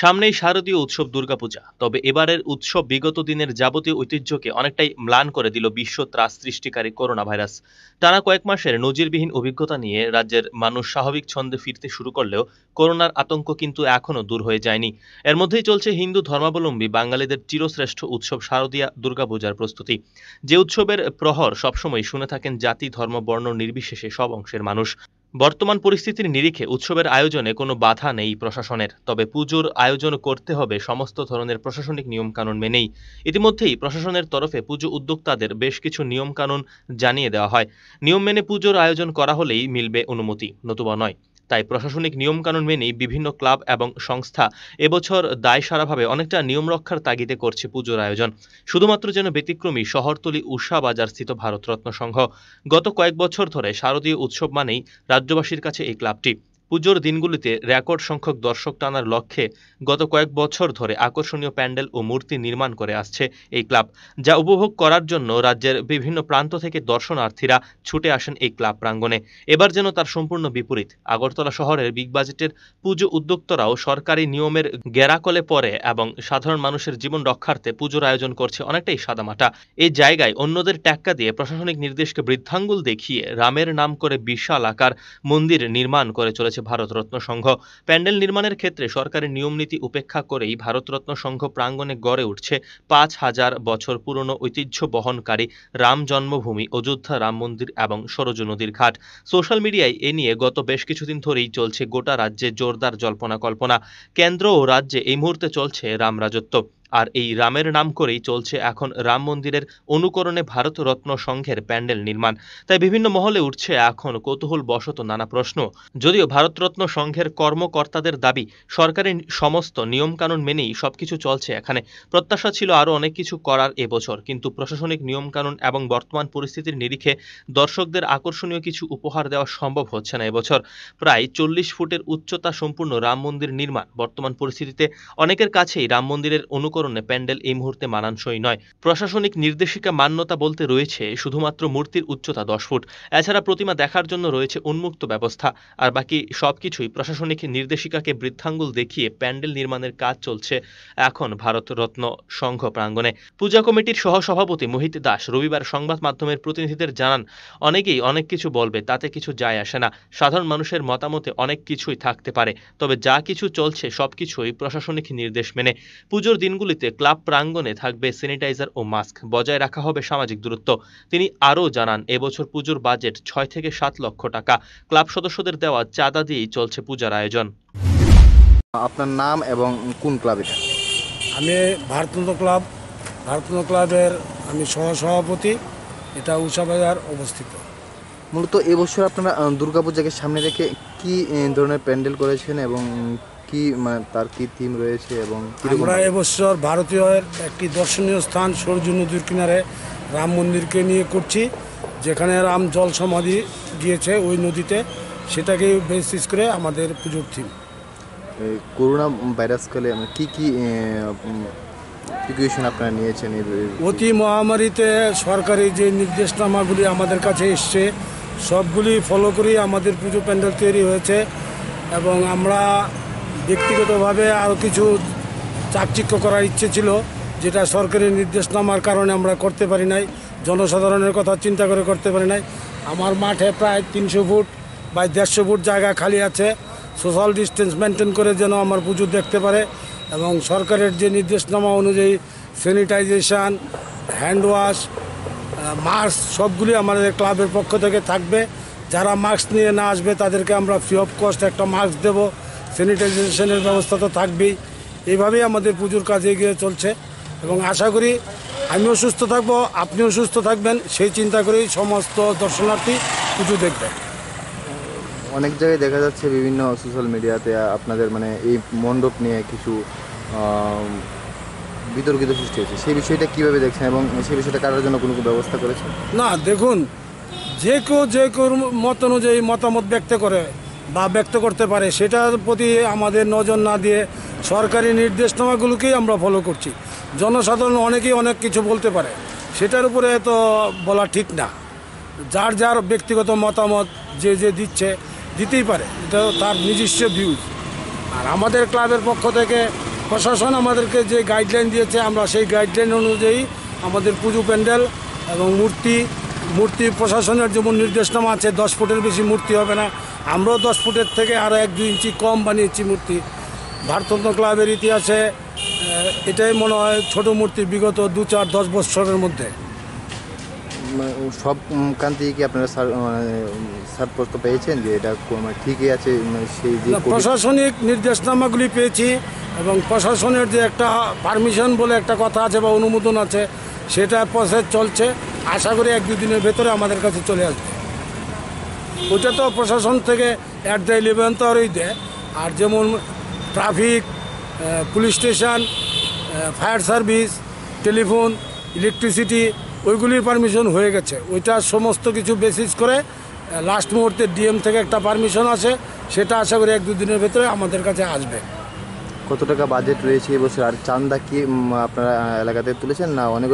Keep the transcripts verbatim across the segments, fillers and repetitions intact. সামনেই শারদীয় উৎসব দুর্গাপূজা। তবে এবারের উৎসব বিগত দিনের যাবতীয় ঐতিহ্যকে অনেকটাই ম্লান করে দিল বিশ্ব ত্রাস সৃষ্টিকারী করোনা ভাইরাস। টানা কয়েক মাসের নজিরবিহীন অভিজ্ঞতা নিয়ে রাজ্যের মানুষ স্বাভাবিক ছন্দে ফিরতে শুরু করলেও করোনার আতঙ্ক কিন্তু এখনও দূর হয়ে যায়নি। এর মধ্যেই চলছে হিন্দু ধর্মাবলম্বী বাঙালিদের চিরশ্রেষ্ঠ উৎসব শারদীয়া দুর্গাপূজার প্রস্তুতি, যে উৎসবের প্রহর সবসময় শুনে থাকেন জাতি ধর্ম বর্ণ নির্বিশেষে সব অংশের মানুষ। বর্তমান পরিস্থিতির নিরিখে উৎসবের আয়োজনে কোনো বাধা নেই প্রশাসনের, তবে পুজোর আয়োজন করতে হবে সমস্ত ধরনের প্রশাসনিক নিয়মকানুন মেনেই। ইতিমধ্যেই প্রশাসনের তরফে পুজো উদ্যোক্তাদের বেশ কিছু নিয়মকানুন জানিয়ে দেওয়া হয়। নিয়ম মেনে পুজোর আয়োজন করা হলেই মিলবে অনুমতি, নতুবা নয়। তাই প্রশাসনিক নিয়মকানুন মেনেই বিভিন্ন ক্লাব এবং সংস্থা এবছর দায়সারাভাবে অনেকটা নিয়ম রক্ষার তাগিদে করছে পুজোর আয়োজন। শুধুমাত্র যেন ব্যতিক্রমী শহরতলি ঊষা বাজার স্থিত ভারতরত্ন সংঘ। গত কয়েক বছর ধরে শারদীয় উৎসব মানেই রাজ্যবাসীর কাছে এই ক্লাবটি। পুজোর দিনগুলিতে রেকর্ড সংখ্যক দর্শক টানার লক্ষ্যে গত কয়েক বছর ধরে আকর্ষণীয় প্যান্ডেল ও মূর্তি নির্মাণ করে আসছে এই ক্লাব, যা উপভোগ করার জন্য রাজ্যের বিভিন্ন প্রান্ত থেকে দর্শনার্থীরা ছুটে আসেন এই ক্লাব প্রাঙ্গণে। এবার যেন তার সম্পূর্ণ বিপরীত। আগরতলা শহরের বিগ বাজেটের পুজো উদ্যোক্তারাও সরকারি নিয়মের গেরাকলে পড়ে এবং সাধারণ মানুষের জীবন রক্ষার্থে পুজোর আয়োজন করছে অনেকটাই সাদামাটা। এই জায়গায় অন্যদের ট্যাক্কা দিয়ে প্রশাসনিক নির্দেশকে বৃদ্ধাঙ্গুল দেখিয়ে রামের নাম করে বিশাল আকার মন্দির নির্মাণ করে চলেছে ভারতরত্ন সংঘ। প্যান্ডেল নির্মাণের ক্ষেত্রে সরকারের নিয়মনীতি উপেক্ষা করেই ভারতরত্ন সংঘ প্রাঙ্গণে গড়ে উঠছে পাঁচ হাজার বছর পুরনো ঐতিহ্য বহনকারী রাম জন্মভূমি অযোধ্যা রাম মন্দির এবং সূর্য নদীর ঘাট। সোশ্যাল মিডিয়ায় এ নিয়ে গত বেশ কিছুদিন ধরেই চলছে গোটা রাজ্যে জোরদার জল্পনা কল্পনা। কেন্দ্র ও রাজ্যে এই মুহূর্তে চলছে রাম রাজত্ব, আর এই রামের নাম করেই চলছে এখন রাম মন্দিরের অনুকরণে ভারতরত্ন সংঘের প্যান্ডেল নির্মাণ। তাই বিভিন্ন মহলে উঠছে এখন কৌতূহল বশত নানা প্রশ্ন। যদিও ভারতরত্ন সংঘের কর্মকর্তাদের দাবি সরকারের সমস্ত নিয়মকানুন মেনেই সবকিছু চলছে এখানে। প্রত্যাশা ছিল আরও অনেক কিছু করার এবছর, কিন্তু প্রশাসনিক নিয়মকানুন এবং বর্তমান পরিস্থিতির নিরিখে দর্শকদের আকর্ষণীয় কিছু উপহার দেওয়া সম্ভব হচ্ছে না এবছর। প্রায় চল্লিশ ফুটের উচ্চতা সম্পূর্ণ রাম মন্দির নির্মাণ বর্তমান পরিস্থিতিতে অনেকের কাছেই রাম মন্দিরের অনুকরণ প্যান্ডেল এই মুহূর্তে মানানসই নয়। প্রশাসনিক নির্দেশিকা মান্যতা বলতে রয়েছে শুধুমাত্র মূর্তির উচ্চতা দশ ফুট, এছাড়া প্রতিমা দেখার জন্য রয়েছে উন্মুক্ত ব্যবস্থা। আর বাকি সবকিছুই প্রশাসনিক নির্দেশিকাকে বৃদ্ধাঙ্গুল দেখিয়ে প্যান্ডেল নির্মাণের কাজ চলছে এখন ভারতরত্ন সংঘ প্রাঙ্গণে। পূজা কমিটির সহসভাপতি মোহিত দাস রবিবার সংবাদ মাধ্যমের প্রতিনিধিদের জানান, অনেকেই অনেক কিছু বলবে, তাতে কিছু যায় আসে না। সাধারণ মানুষের মতামতে অনেক কিছুই থাকতে পারে, তবে যা কিছু চলছে সবকিছুই প্রশাসনিক নির্দেশ মেনে। পুজোর দিনগুলো ক্লাব প্রাঙ্গণে থাকবে স্যানিটাইজার ও মাস্ক, বজায় রাখা হবে সামাজিক দূরত্ব। তিনি আরও জানান, এবছর পুজোর বাজেট ছয় থেকে সাত লক্ষ টাকা। ক্লাব সদস্যদের দেওয়া চাঁদা দিয়েই চলছে পূজার আয়োজন। আপনার নাম এবং কোন ক্লাবে? আমি ভারতরত্ন ক্লাব, ভারতরত্ন ক্লাবের আমি সহসভাপতি। এটা ঊষা বাজার অবস্থিত। মূলত এবছর আপনারা দুর্গাপূজাকে সামনে রেখে কি ধরনের প্যান্ডেল করেছেন এবং কি মানে তার কি থিম রয়েছে? এবং আমরা এবছর ভারতীয় একটি দর্শনীয় স্থান সূর্য নদীর কিনারে রাম মন্দিরকে নিয়ে করছি, যেখানে রাম জল সমাধি গিয়েছে ওই নদীতে, সেটাকে বেসিস করে আমাদের পুজোর থিম। করোনা ভাইরাসকালে আমরা কী কী প্রিকিউশন আপনারা নিয়েছেন? অতি মহামারীতে সরকারি যে নির্দেশনামাগুলি আমাদের কাছে এসছে সবগুলি ফলো করেই আমাদের পুজো প্যান্ডেল তৈরি হয়েছে। এবং আমরা ব্যক্তিগতভাবে আরও কিছু চাকচিক্য করার ইচ্ছে ছিল, যেটা সরকারি নির্দেশনামার কারণে আমরা করতে পারি নাই, জনসাধারণের কথা চিন্তা করে করতে পারি নাই। আমার মাঠে প্রায় তিনশো ফুট বা দেড়শো ফুট জায়গা খালি আছে, সোশ্যাল ডিস্টেন্স মেনটেন করে যেন আমার পুজো দেখতে পারে। এবং সরকারের যে নির্দেশনামা অনুযায়ী স্যানিটাইজেশান, হ্যান্ড ওয়াশ, মাস্ক সবগুলি আমাদের ক্লাবের পক্ষ থেকে থাকবে। যারা মাস্ক নিয়ে না আসবে তাদেরকে আমরা ফ্রি অফ কস্ট একটা মাস্ক দেবো। স্যানিটাইজেশনের ব্যবস্থা তো থাকবেই। এইভাবেই আমাদের পুজোর কাজ এগিয়ে চলছে এবং আশা করি আমিও সুস্থ থাকবো, আপনিও সুস্থ থাকবেন, সেই চিন্তা করেই সমস্ত দর্শনার্থী পুজো দেখবেন। অনেক জায়গায় দেখা যাচ্ছে বিভিন্ন সোশ্যাল মিডিয়াতে আপনাদের মানে এই মণ্ডপ নিয়ে কিছু বিতর্কিত সৃষ্টি হয়েছে, সেই বিষয়টা কীভাবে দেখছেন এবং সেই বিষয়টা কাটার জন্য কোনো ব্যবস্থা করেছেন? না দেখুন, যে কেউ যে কেউ মত অনুযায়ী মতামত ব্যক্ত করে বা ব্যক্ত করতে পারে, সেটার প্রতি আমাদের নজর না দিয়ে সরকারি নির্দেশনামাগুলোকেই আমরা ফলো করছি। জনসাধারণ অনেকেই অনেক কিছু বলতে পারে, সেটার উপরে তো বলা ঠিক না। যার যার ব্যক্তিগত মতামত যে যে দিচ্ছে দিতেই পারে, এটা তার নিজস্ব ভিউজ। আর আমাদের ক্লাবের পক্ষ থেকে প্রশাসন আমাদেরকে যে গাইডলাইন দিয়েছে আমরা সেই গাইডলাইন অনুযায়ী আমাদের পুজো প্যান্ডেল এবং মূর্তি মূর্তি প্রশাসনের যেমন নির্দেশনামা আছে দশ ফুটের বেশি মূর্তি হবে না, আমরাও দশ ফুটের থেকে আরও এক দুই ইঞ্চি কম বানিয়েছি মূর্তি। ভারতরত্ন ক্লাবের ইতিহাসে এটাই মনে হয় ছোটো মূর্তি বিগত দু চার দশ বছরের মধ্যে। সব কান থেকে কি আপনারা সারপ্রস্ত পেয়েছেন যে এটা ঠিকই আছে? সেই প্রশাসনিক নির্দেশনামাগুলি পেয়েছি এবং প্রশাসনের যে একটা পারমিশন বলে একটা কথা আছে বা অনুমোদন আছে সেটা প্রসেস চলছে, আশা করি এক দুদিনের ভেতরে আমাদের কাছে চলে আসবে। ওটা তো প্রশাসন থেকে অ্যাট দ্য ইলেভেন্থ আওয়ারই দেয়। আর যেমন traffic, police station, fire service, telephone, electricity ওইগুলির পারমিশন হয়ে গেছে। ওইটা সমস্ত কিছু বেসিস করে লাস্ট মুহূর্তে ডিএম থেকে একটা পারমিশন আসে, সেটা আশা করি এক দুদিনের ভেতরে আমাদের কাছে আসবে। কত টাকা বাজেট রয়েছে এবছর? আর চাঁদা কি আপনারা এলাকাতে তুলেছেন না? অনেক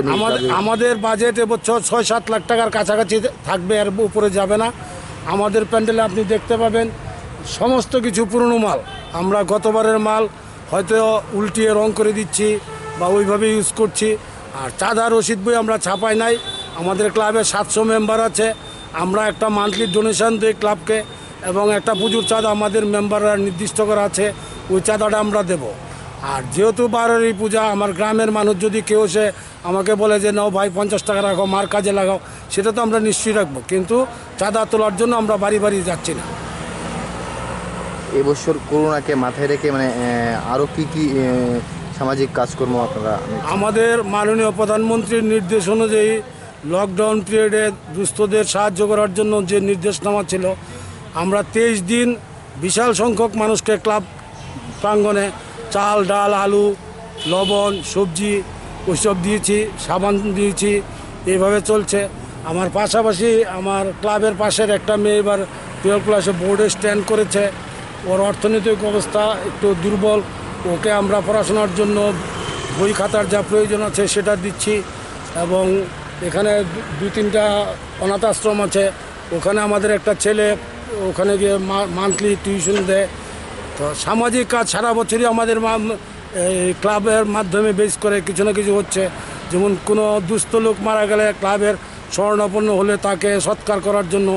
আমাদের বাজেট এবছর ছয় সাত লাখ টাকার কাছাকাছি থাকবে, আর উপরে যাবে না। আমাদের প্যান্ডেলে আপনি দেখতে পাবেন সমস্ত কিছু পুরনো মাল, আমরা গতবারের মাল হয়তো উল্টিয়ে রং করে দিচ্ছি বা ওইভাবে ইউজ করছি। আর চাঁদা রসিদ বই আমরা ছাপাই নাই। আমাদের ক্লাবে সাতশো মেম্বার আছে, আমরা একটা মান্থলি ডোনেশন দিই ক্লাবকে এবং একটা পুজোর চাঁদা আমাদের মেম্বাররা নির্দিষ্ট করা আছে, ওই চাঁদাটা আমরা দেব। আর যেহেতু বারের এই পূজা, আমার গ্রামের মানুষ যদি কেউ সে আমাকে বলে যে নাও ভাই পঞ্চাশ টাকা রাখো মার কাজে লাগাও, সেটা তো আমরা নিশ্চয়ই রাখবো, কিন্তু চাঁদা তোলার জন্য আমরা বাড়ি বাড়ি যাচ্ছি না। এবছর করোনাকে মাথায় রেখে মানে আরও কী কী সামাজিক কাজকর্ম আপনারা? আমাদের মাননীয় প্রধানমন্ত্রীর নির্দেশ অনুযায়ী লকডাউন পিরিয়ডে দুস্থদের সাহায্য করার জন্য যে নির্দেশনামা ছিল, আমরা তেইশ দিন বিশাল সংখ্যক মানুষকে ক্লাব প্রাঙ্গণে চাল, ডাল, আলু, লবণ, সবজি ওইসব দিয়েছি, সাবান দিয়েছি, এইভাবে চলছে। আমার পাশাপাশি আমার ক্লাবের পাশের একটা মেয়ে এবার টুয়েলভ ক্লাসে বোর্ডে স্ট্যান্ড করেছে, ওর অর্থনৈতিক অবস্থা একটু দুর্বল, ওকে আমরা পড়াশোনার জন্য বই খাতার যা প্রয়োজন আছে সেটা দিচ্ছি। এবং এখানে দু তিনটা অনাথ আশ্রম আছে, ওখানে আমাদের একটা ছেলে ওখানে গিয়ে মান্থলি টিউশন দেয়। তো সামাজিক কাজ সারা বছরই আমাদের ক্লাবের মাধ্যমে বেস করে কিছু না কিছু হচ্ছে। যেমন কোনো দুস্থ লোক মারা গেলে ক্লাবের স্বর্ণাপন্ন হলে তাকে সৎকার করার জন্য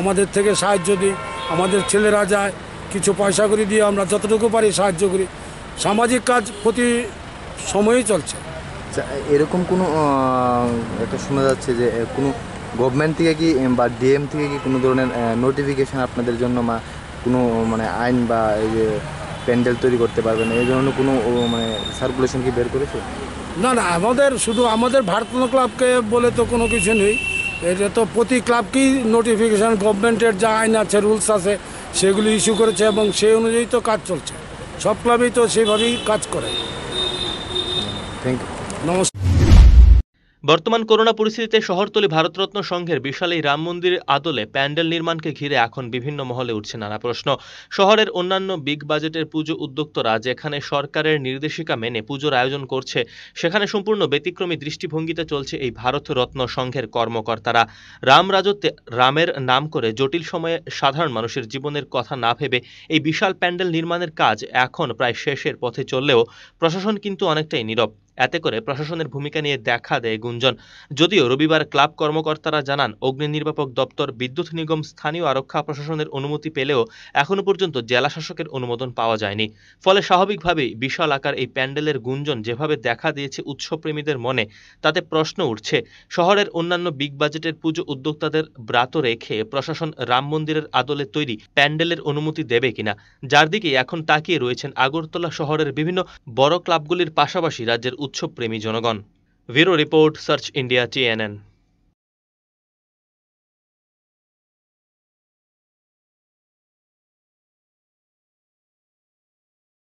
আমাদের থেকে সাহায্য দিই, আমাদের ছেলেরা যায় কিছু পয়সা করে দিয়ে আমরা যতটুকু পারি সাহায্য করি। সামাজিক কাজ প্রতি সময়ই চলছে। এরকম কোনো একটা শোনা যাচ্ছে যে কোনো গভর্নমেন্ট থেকে কি বা ডিএম থেকে কি কোনো ধরনের নোটিফিকেশান আপনাদের জন্য মা কোনো মানে আইন বা এই যে প্যান্ডেল তৈরি করতে পারবে না এই ধরনের কোনো মানে সার্কুলেশন কি বের করেছে? না না, আমাদের শুধু আমাদের ভারতরত্ন ক্লাবকে বলে তো কোনো কিছু নেই, এটা তো প্রতি ক্লাবকেই নোটিফিকেশান গভর্নমেন্টের যা আইন আছে, রুলস আছে সেগুলি ইস্যু করেছে এবং সেই অনুযায়ী তো কাজ চলছে। সব ক্লাবেই তো সেইভাবেই কাজ করে। থ্যাংক ইউ, নমস্কার। বর্তমান করোনা পরিস্থিতিতে শহরতলী ভারতরত্ন সংঘের বিশাল এই রাম মন্দিরের আদলে প্যান্ডেল নির্মাণকে ঘিরে এখন বিভিন্ন মহলে উঠছে নানা প্রশ্ন। শহরের অন্যান্য বিগ বাজেটের পুজো উদ্যোক্তরা যেখানে সরকারের নির্দেশিকা মেনে পুজোর আয়োজন করছে, সেখানে সম্পূর্ণ ব্যতিক্রমী দৃষ্টিভঙ্গিতে চলছে এই ভারতরত্ন সংঘের কর্মকর্তারা। রাম রাজত্বে রামের নাম করে জটিল সময়ে সাধারণ মানুষের জীবনের কথা না ভেবে এই বিশাল প্যান্ডেল নির্মাণের কাজ এখন প্রায় শেষের পথে চললেও প্রশাসন কিন্তু অনেকটাই নীরব। এতে করে প্রশাসনের ভূমিকা নিয়ে দেখা দেয় গুঞ্জন। যদিও রবিবার ক্লাব কর্মকর্তারা জানান, অগ্নি নির্বাপক দপ্তর, বিদ্যুৎ নিগম, স্থানীয় আরক্ষা প্রশাসনের অনুমতি পেলেও এখনো পর্যন্ত জেলা শাসকের অনুমোদন পাওয়া যায়নি। ফলে স্বাভাবিকভাবেই বিশাল আকার এই প্যান্ডেলের গুঞ্জন যেভাবে দেখা দিয়েছে উৎসবপ্রেমীদের মনে, তাতে প্রশ্ন উঠছে শহরের অন্যান্য বিগ বাজেটের পুজো উদ্যোক্তাদের ব্রাত রেখে প্রশাসন রাম মন্দিরের আদলে তৈরি প্যান্ডেলের অনুমতি দেবে কিনা, যার দিকে এখন তাকিয়ে রয়েছেন আগরতলা শহরের বিভিন্ন বড় ক্লাবগুলির পাশাপাশি রাজ্যের উৎসবপ্রেমী জনগণ। Bureau report, search India T N N.